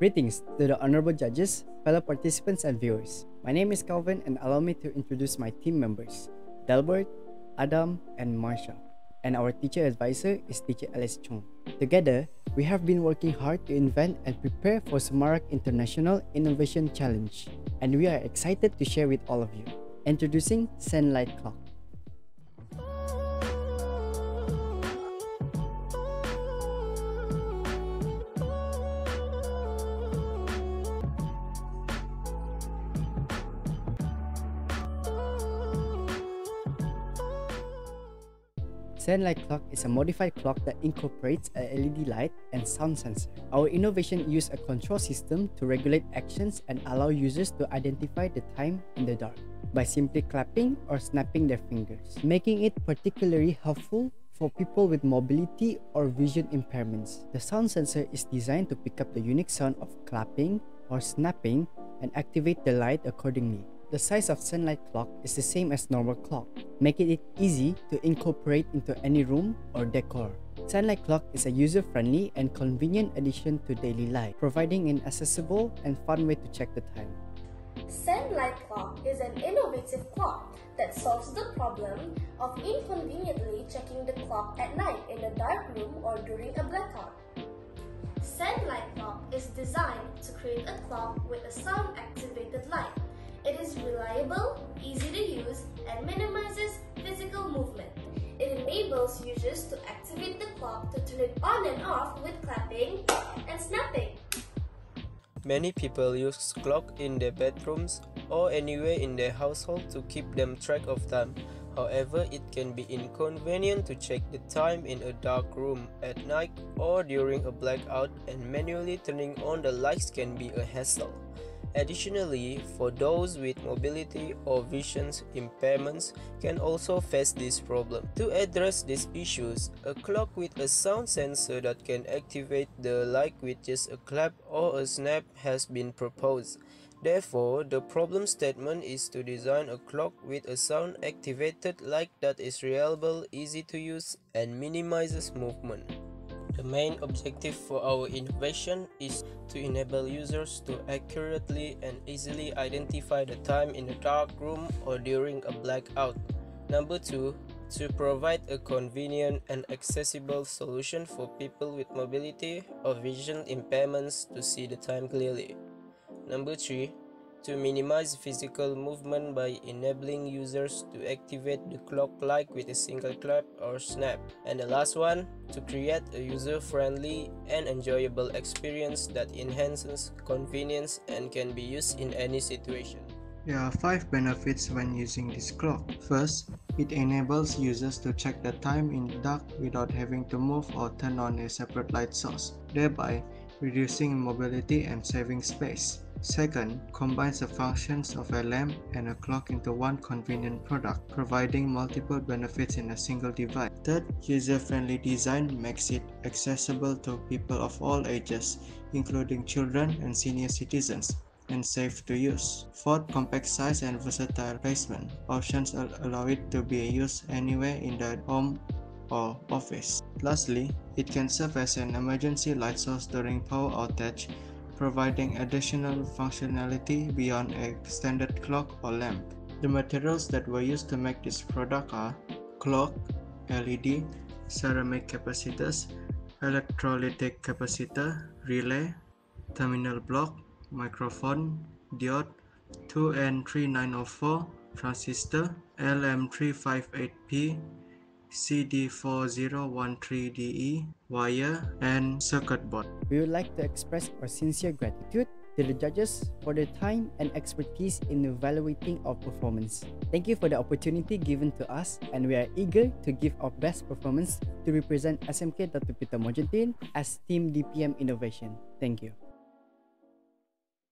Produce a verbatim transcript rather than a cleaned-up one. Greetings to the honorable judges, fellow participants and viewers. My name is Calvin and allow me to introduce my team members, Delbert, Adam and Marsha. And our teacher advisor is teacher Alice Chong. Together, we have been working hard to invent and prepare for Semarak International Innovation Challenge, and we are excited to share with all of you. Introducing Sen-Light Clock. Sen-Light Clock is a modified clock that incorporates a L E D light and sound sensor. Our innovation uses a control system to regulate actions and allow users to identify the time in the dark by simply clapping or snapping their fingers, making it particularly helpful for people with mobility or vision impairments. The sound sensor is designed to pick up the unique sound of clapping or snapping and activate the light accordingly. The size of Sen-Light Clock is the same as normal clock, making it easy to incorporate into any room or decor. Sen-Light Clock is a user-friendly and convenient addition to daily life, providing an accessible and fun way to check the time. Sen-Light Clock is an innovative clock that solves the problem of inconveniently checking the clock at night in a dark room or during a blackout. Sen-Light Clock is designed to create a clock with a sound-activated light. It is reliable, easy to use, and minimizes physical movement. It enables users to activate the clock to turn it on and off with clapping and snapping. Many people use clock in their bedrooms or anywhere in their household to keep them track of time. However, it can be inconvenient to check the time in a dark room at night or during a blackout, and manually turning on the lights can be a hassle. Additionally, for those with mobility or vision impairments can also face this problem. To address these issues, a clock with a sound sensor that can activate the light with just a clap or a snap has been proposed. Therefore, the problem statement is to design a clock with a sound-activated light that is reliable, easy to use, and minimizes movement. The main objective for our innovation is to enable users to accurately and easily identify the time in a dark room or during a blackout. Number two, to provide a convenient and accessible solution for people with mobility or vision impairments to see the time clearly. Number three, to minimize physical movement by enabling users to activate the clock like with a single clap or snap. And the last one, to create a user-friendly and enjoyable experience that enhances convenience and can be used in any situation. There are five benefits when using this clock. First, it enables users to check the time in the dark without having to move or turn on a separate light source, thereby reducing mobility and saving space. Second, combines the functions of a lamp and a clock into one convenient product, providing multiple benefits in a single device. Third, user-friendly design makes it accessible to people of all ages, including children and senior citizens, and safe to use. Fourth, compact size and versatile placement. Options allow it to be used anywhere in the home or office. Lastly, it can serve as an emergency light source during power outage, providing additional functionality beyond a standard clock or lamp. The materials that were used to make this product are clock, L E D, ceramic capacitors, electrolytic capacitor, relay, terminal block, microphone, diode, two N three nine zero four, transistor, L M three five eight P, C D four zero one three D E, wire, and circuit board. We would like to express our sincere gratitude to the judges for their time and expertise in evaluating our performance. Thank you for the opportunity given to us, and we are eager to give our best performance to represent S M K Datuk Peter Mojuntin as Team D P M Innovation. Thank you.